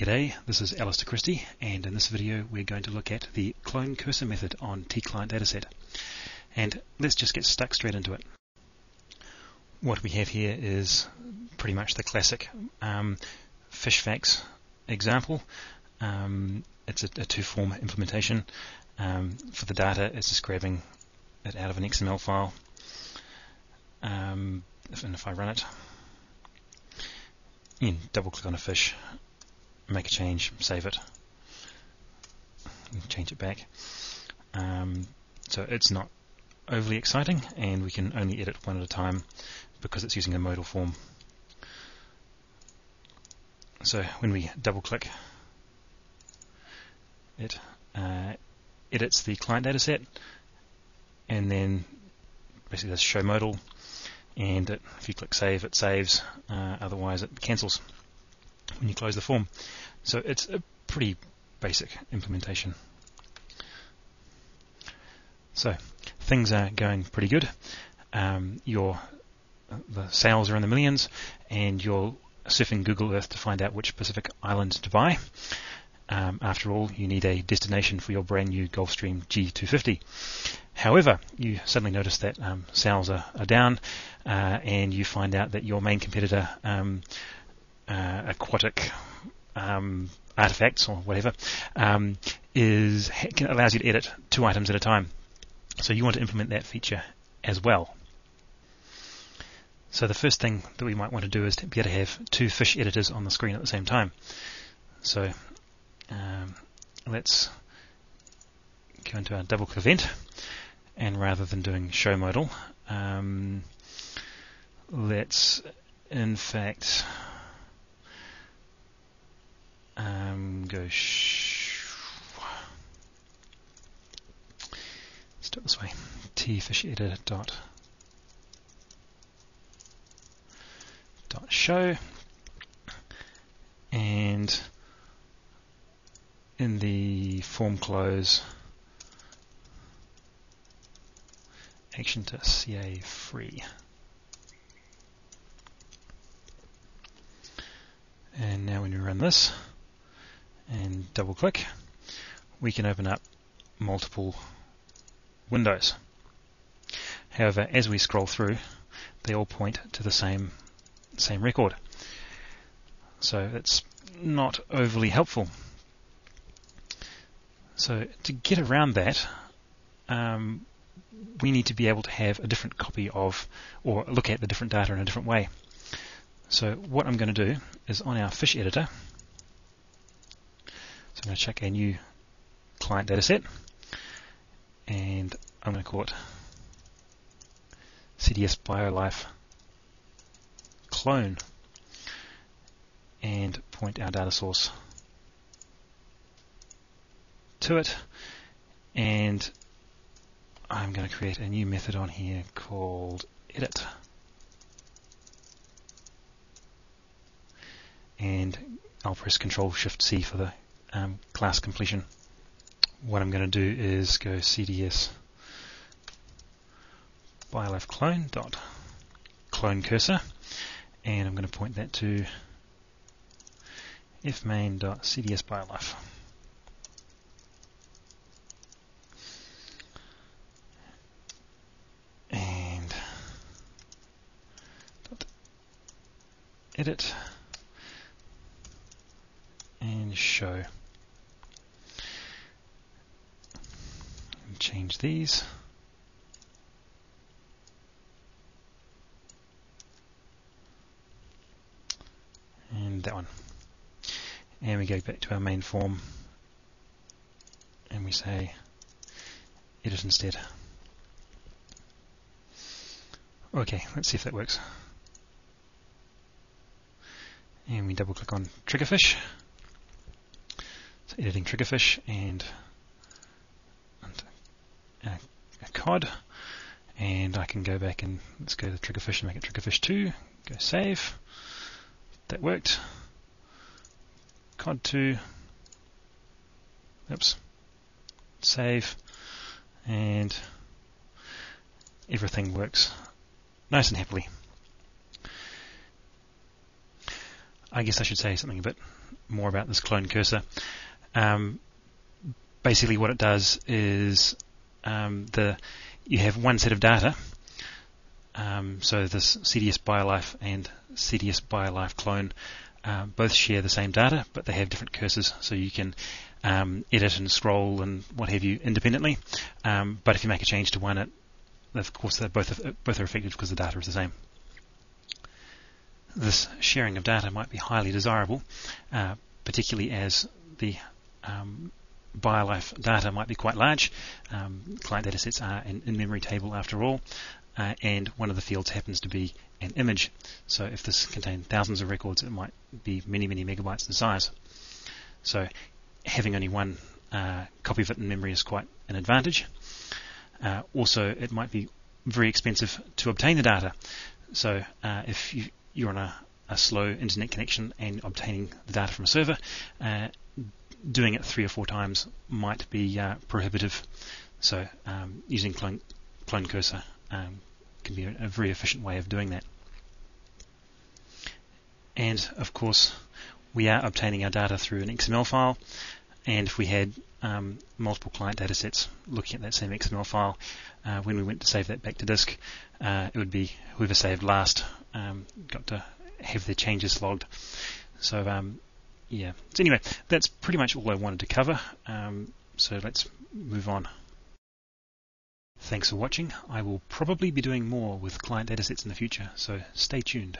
G'day, this is Alistair Christie, and in this video we're going to look at the CloneCursor method on TClientDataSet. And let's just get stuck straight into it. What we have here is pretty much the classic fish facts example. It's a two-form implementation. For the data, it's just grabbing it out of an XML file. And if I run it, you can double-click on a fish, make a change, save it, change it back. So it's not overly exciting, and we can only edit one at a time because it's using a modal form. So when we double click, it edits the client data set, and then basically does show modal, and if you click save, it saves, otherwise it cancels when you close the form. So it's a pretty basic implementation. So things are going pretty good. The sales are in the millions, and you're surfing Google Earth to find out which Pacific island to buy. After all, you need a destination for your brand new Gulfstream G250. However, you suddenly notice that sales are down, and you find out that your main competitor aquatic artifacts or whatever allows you to edit two items at a time. So you want to implement that feature as well. So the first thing that we might want to do is to be able to have two fish editors on the screen at the same time. So let's go into our double-click event, and rather than doing show modal, let's in fact let's do it this way. TFishEditor.show, and in the form close action to CA free. And now when we run this and double click, we can open up multiple windows. However, as we scroll through, they all point to the same record. So it's not overly helpful. So to get around that, we need to be able to have a different copy of, or look at the different data in a different way. So what I'm going to do is on our fish editor, so I'm going to check a new client data set, and I'm going to call it CDS Biolife Clone, and point our data source to it. And I'm going to create a new method on here called edit, and I'll press Ctrl-Shift-C for the class completion. What I'm going to do is go CDS Biolife Clone dot clone cursor, and I'm going to point that to fmain.cdsbiolife. And dot edit and show. Change these, and that one, and we go back to our main form, and we say edit instead. Okay, let's see if that works. And we double click on triggerfish, so editing triggerfish, and a cod, and I can go back and let's go to triggerfish and make it triggerfish 2, go save, that worked, cod 2, oops, save, and everything works nice and happily. I guess I should say something a bit more about this CloneCursor. Basically what it does is you have one set of data, so this CDS Biolife and CDS Biolife Clone both share the same data, but they have different cursors, so you can edit and scroll and what have you independently, but if you make a change to one, of course they're both are affected because the data is the same. This sharing of data might be highly desirable, particularly as the Biolife data might be quite large. Client data sets are an in-memory table after all, and one of the fields happens to be an image. So if this contained thousands of records, it might be many, many megabytes in size. So having only one copy of it in memory is quite an advantage. Also, it might be very expensive to obtain the data. So if you're on a slow internet connection and obtaining the data from a server, doing it 3 or 4 times might be prohibitive. So using CloneCursor can be a very efficient way of doing that. And of course, we are obtaining our data through an XML file, and if we had multiple client data sets looking at that same XML file, when we went to save that back to disk, it would be whoever saved last got to have their changes logged. So yeah, so anyway, that's pretty much all I wanted to cover, so let's move on. Thanks for watching. I will probably be doing more with client datasets in the future, so stay tuned.